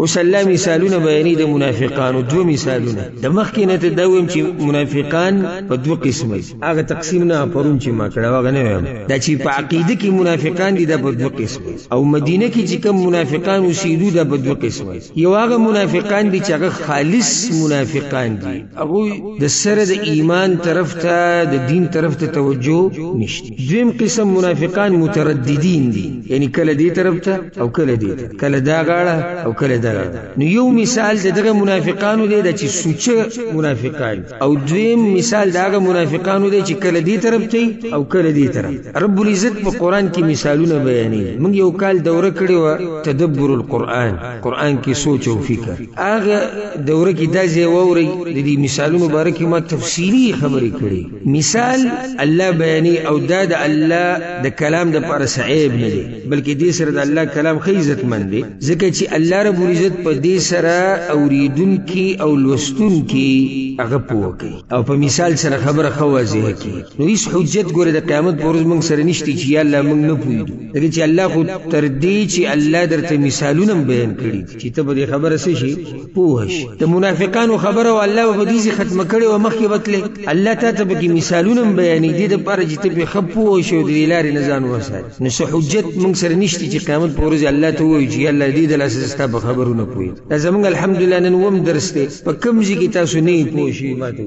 وسلا مثالونه بیانې د منافقانو، دوه مثالونه د مخکې نه تدویم چې منافقان په دوه قسمه دي. هغه تقسیم نه پرون چې ما کړه هغه نه وایم، دا چې په عقیده کې منافقان دي دا په دوه قسمه، او مدینه کې چې کوم منافقان اوسېدو دا په دوه قسمه. یو هغه منافقان دي چې هغه خالص منافقان دي، هغه د سره د ایمان طرف ته د دین طرف ته توجه نشته. دویم قسم منافقان مترددین دي، یعنی کله دې طرف ته او کله دې، کله دا غاړه او کله دا. نو یو مثال دغه منافقانو دی چې سوچه منافقان، او دویم مثال دغه منافقانو دی چې کله دې طرف ته او کله دې طرف. رب العزت په قران کې مثالونه بیانوي. موږ یو کال دوره کړې و تدبر القرآن، قرآن کې سوچ او فکر. هغه دوره کې دا ځای واورئ د دې مثالونو باره کې ما تفصیلي خبرې کړې. مثال الله بیانوي او دا د الله د کلام دپاره صعیب نه دی، بلکې دې سره د الله کلام ښه عزتمند دی، ځکه چې الله رب په دې سره اوریدونکي او لوستونکي هغه پوه کوي، او په مثال سره خبره ښه واضح کوي. نو هېڅ حجت ګوره د قیامت په ورځ موږ سره نشته چې یا الله موږ نه پوهېږو، ځکه چې الله خو تر دې چې الله درته مثالونه هم بیان کړي چې ته په دې خبره څه شي پوه شي. د منافقانو خبره وه الله به په دې سي ختمه کړې وه، مخکې به تلې. الله تا ته پکې مثالونه هم بیانوي دې دپاره چې ته پرې ښه پوه شي او د دې لارې نه ځان وساتې. نو څه حجت موږ سره نشته چې قیامت په ورځ الله ته ووایو چې یا الله دې د لاسه ستا په خبره ورونه پوي. زمونږ الحمدلله نن وم درس دی، په کوم ځای کې تاسو نه یې پوه شوي ماته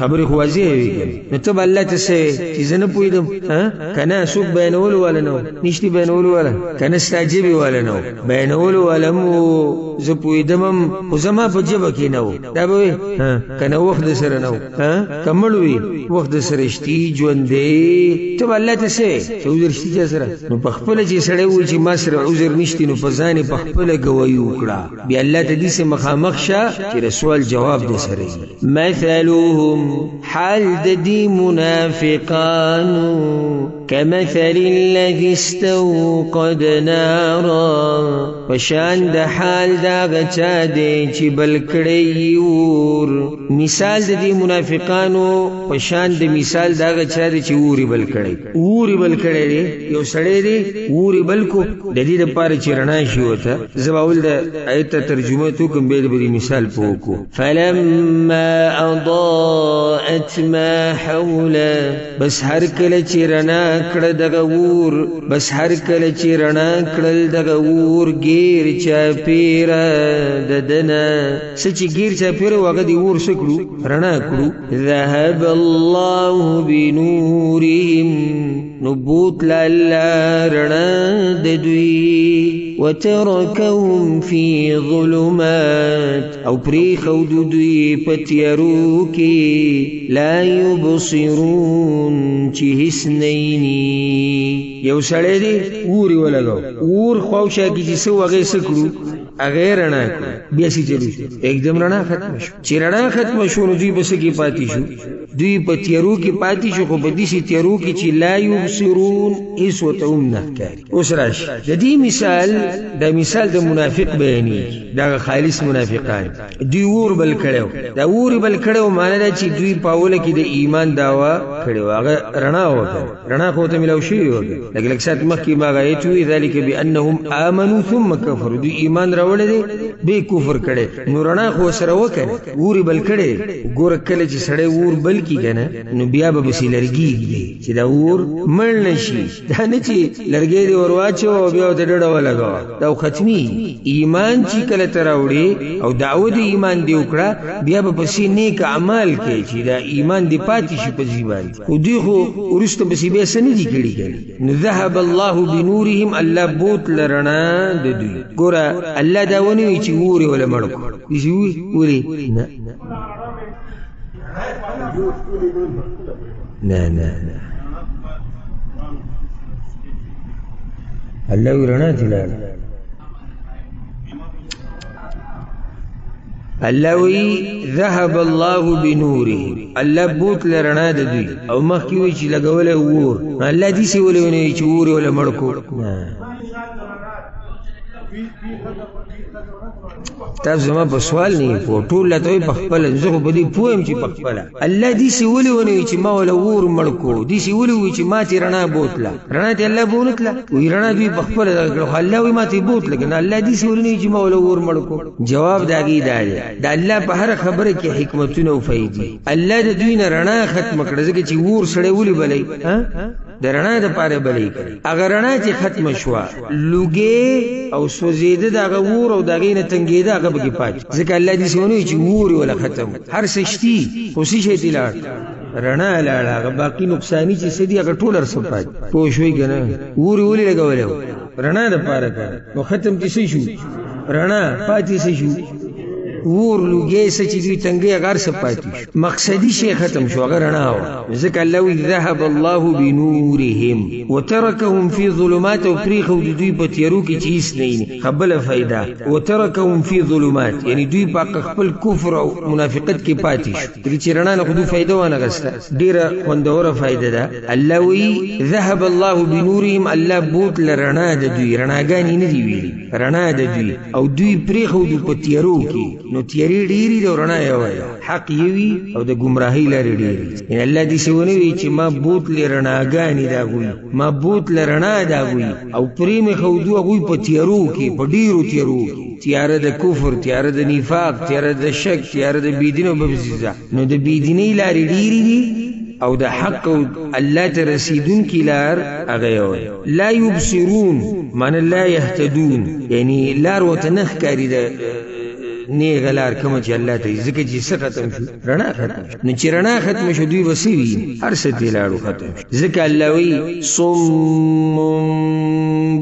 خبرې خو واضح وي. نو ته به الله ته څه وایې چې زه نه پوهېدم که نه څوک بیانولو والا نه و، نشتې بیانولو والا، که نه ستا ژبې والا نه و، بیانولو والا هم و، زه پوهېدم هم خو زما په ژبه کې نه و. دا به وایې که نه وخت د سره نه و، که مړ وي وخت د سره شتي ژوندی. ته به الله ته څه وایې چې عذر شتي چا سره؟ نو په خپله چې سړی ووایي چې ما سره عذر نشتي، نو په ځان یې په خپله ګوایي وکړه. بیا الله ته دې سه مخامخ شه چې د سوال جواب دې سره وي. مثلهم حال د دې منافقانو كمثل الذي استوقد نارا، پشان د حال دا غچا دی چې بل کړی ور. مثال د دې منافقانو پشان د مثال دا غچا دی چې ور بل کړی، ور بل کړی دی. یو سړی دی ور بل کو د دې لپاره چې رڼا شي وته. زباول د آیت ترجمه تو کوم به د مثال پوکو. فلما اضاءت ما حوله، بس هر کله چې رڼا کړه دغه ور، بس هر کله چې رڼا کړل دغه ور، ګیر چا پیره د دنه سچ ګیر چا پیره وګه دی ور شکړو رڼا کړو. ذهب الله بنورهم، نبوت لالا رڼا د دوی، وترکهم فی ظلمات، او پریخو دو دوی پتیارو کی، لا یبصرون، چی حس نینی. یو سڑے دی اوری ولگو، اور خواوشا کی جسو وغی سکرو اغه رڼا کړه، بیا سي چلو شو، یکدم رڼا ختمه شو. چې رڼا ختمه شو نو دوی په څه کې پاتې شو؟ دوی په تیارو کې پاتې شو، خو په داسې تیارو کې چې لا یبصرون، هېڅ ورته هم نه ښکاري. اوس راشي د دې مثال، دا مثال د منافق بیانېږي، دغه خالص منافقان دوی اور بل کړی و. دا اور بل کړی و معنا دا چې دوی په اوله کې د ایمان دعوه کړې وه، هغه رڼا وکړه، رڼا خو ورته میلاو شوې وه. لږ لږ ساعت مخکې ما هغه ایت ووایي ذلک بانهم آمنوا ثم کفروا، دوی ایمان را وړی دی بې کفر کړی، نو رڼا خو ورسره وکړې، اور بل کړی. ګوره کله چې سړی اور بل کړي که نه، نو بیا به پسې لرګېږي چې دا اور مړ نه شي، دا نه چې لرګی دې ور واچوه او بیا ورته ډډه ولګوه، دا خو ختمېږي. ایمان چې کله تراوړي او دعوه د ایمان دی وکړه، بیا به پسې نیک اعمال کوي چې دا ایمان دې پاتې شي په ځي باندې، خو دوی خو وروسته پسې بیا څه نه دي کړي. نو ذهب الله بنورهم، الله بوتله رڼا د دوی. ګوره الله دا ونه وایي چې اورې ولا مړ کړو، داسې وایي اورې نه نه نه نه، الله وایي رڼا دې لاړه. الله وی ذهب الله بنوره، الله بوت لرنا د دوی، او مخکې وی چې لګولې اور، الله دې سي ولې ونی چې اور ولا مړکو. تاسو ما په سوال نه پوه ټول ته په خپل زغه بدی پویم چې په خپل الله دې سی ولي ونی چې ما ولا ور مړکو دې سی ولي وی چې ما تی رڼا بوتله رڼا ته الله بوتله وی رڼا دې په خپل الله وی ما تی بوتله کنه الله دې سی ولي چې ما ولا ور مړکو جواب داګی دی دا الله په هر خبره کې حکمتونه او فایده الله دې دوی نه رڼا ختم کړه ځکه چې ور سړې ولي بلې درنا د پاره بلې اگر رڼا چې ختم شوه لوګي او سوزیده دغه ور او دغه نه تنګیده هغه بګی پات ځکه الله دې سونه چې ور ولا ختم هر څه شتي خوشي شي دلار رڼا لاړه هغه باقي نقصانی چې سدي هغه ټولر سپات پوه شوي کنه ور ولې لګولې رڼا د پاره نو ختم دې شي رڼا پاتې شي ور لوګي سچې دې تنګي اگر سپاتې مقصدی شي ختم شو اگر نه و ځکه الله ذهب الله بنورهم وتركهم في ظلمات وفريخ دوی په تیرو کې چې هیڅ نه ني خپله فائدہ وتركهم في ظلمات یعنی دوی په خپل کفر او منافقت کې پاتې دي چې رڼا نه خو دوی فائدہ ونه غسته ډیره خوندوره فائدہ ده الله ذهب الله بنورهم الله بوت لرنا د دوی رڼاګانې نه دی ویلي رڼا د دوی او دوی پرېخ دوی په تیرو کې نو تیری ډیری د ورنا یو حق یوي او د گمراهی لري ډیری ان الله دې سونه وی چې ما بوت لرناګانی دا غوي ما بوت لرنا دا غوي او پرې مې خو دوه غوي په تیرو کې په ډیرو تیرو تیاره د کفر تیاره د نفاق تیاره د شک تیاره د بيدینو ببزیزه نو د بيدینی لري ډیری دي او د حق او الله ته رسیدون کې لار هغه لا يبصرون من لا يهتدون یعنی لار وته نخ کاری ده نه غلار کوم چې الله ته ځکه چې ختم شو رڼا ختم نه چې رڼا ختم شو دوی وسوي هر څه دی لاړو ختم ځکه الله وی صم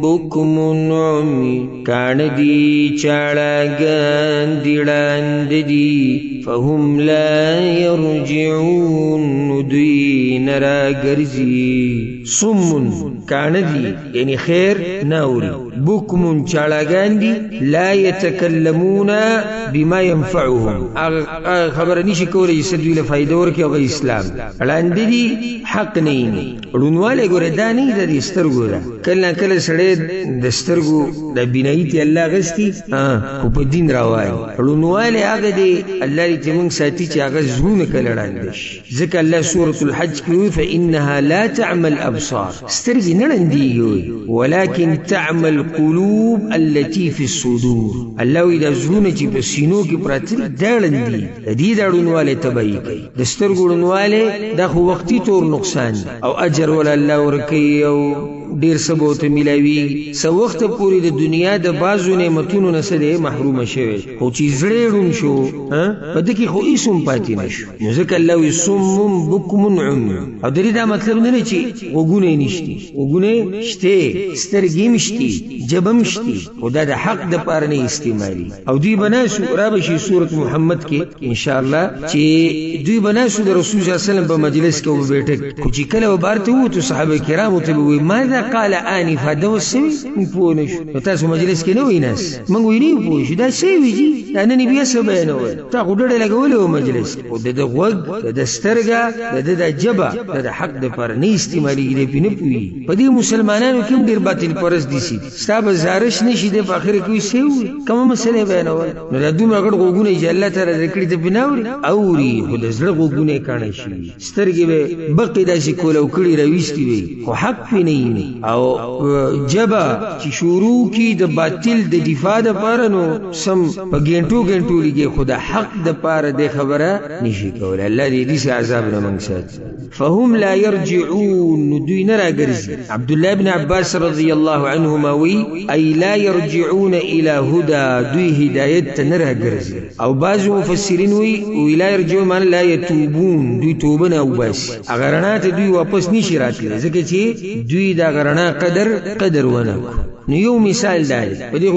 بکم عمی کان دی چاړګان دیړاند دی فهم لا يرجعون دوی نه راګرځي صم کان دی یعنی خیر نه اوري بکم چاړګان دی لا يتکلمون بما ينفعهم خبر نشي کولای چې دوی له فائدې ورکړي او اسلام وړاندې دي حق نه ني ړونوالی ګوره دا نه د دې سترګو ده کله نا کله سړی د سترګو د بینایي ته الله اغستي خو په دین راوایي ړونوالی هغه دی الله دې موږ ساتي چې هغه زړونه کله ړاندې شي ځکه الله سورة الحج کې وایي فإنها لا تعمى الأبصار سترګې نه ړندېږي ولكن تعمى القلوب التي في الصدور الله وایي دا زړونه چې په سینو کې پراته دي ړندې دي دا ړونوالی تبعي کوي د سترګو ړونوالی دا خو وختي طور نقصان او اجر ولا الله ورکوي او ډیر څه به ورته میلاویږي څه وخته پورې د دنیا د بعضو نعمتونو نه څه دی محرومه شوی خو چې زړه یې ړوند شو په ده کې خو هېڅ هم پاتې نه شو نو ځکه الله وایي صم بکم عمي او د دې دا مطلب نه دی چې غوږونه یې نشتي غوږونه شته سترګې هم شتي جبه هم شتي خو دا د حق دپاره نه استعمالي او دوی به ناست وو را به شي سورة محمد کې انشاءالله چې دوی به ناست وو د رسول صلی الله علیه وسلم په مجلس کې او په بیټه کې خو چې کله به بهر ته ووتو صحابه کرامو ته به وایي ماذا قال آنفا دا اوس څه وي موږ پوه نه شو نو تاسو مجلس کې نه وایي ناس موږ وایي نه پوه شو دا څه وي جي دا نن یې بیا څه بیانول تا خو ډډه لګولې وه مجلس خو د ده غوږ د ده سترګه د ده دا جبه د ده حق دپاره نه استعمالېږي دی پې نه پوهېږي په دې مسلمانانو کې هم ډېر باطل پرست دي سي ستا به زارش نه شي دی په آخره کې وایي څه وي کومه مسله یې بیانول نو دا دومره غټ غوږونه یې چې الله تعالی درکړي ته پې نه اوري اوري خو د زړه غوږونه یې کاڼه شوي سترګې به بقې داسې کولو کړي راویستې وي خو حق پې نه او جبه چې شروع کی د باطل د دفاع دپاره نو سم په ګینټو ګینټو لګي خو د حق دپاره دې خبره نشي کولی الله دې داسې عذاب نه موږ ساتي فهم لا يرجعون نو دوی نه راګرځي عبدالله بن عباس رضی الله عنهما وی ای لا يرجعون الى هدى دوی هدایت ته نه راګرځي او بعضو مفسرین وی لا يرجعون من لا يتوبون دوی توبه نه اوباسي هغه رڼا ته دوی واپس نشي راتلی ځکه چې دوی دا غرنا قدر ونه نو یو مثال دا دی په دې